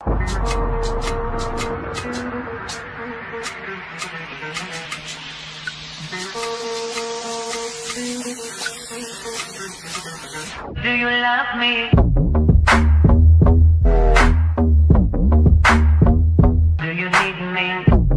Do you love me? Do you need me?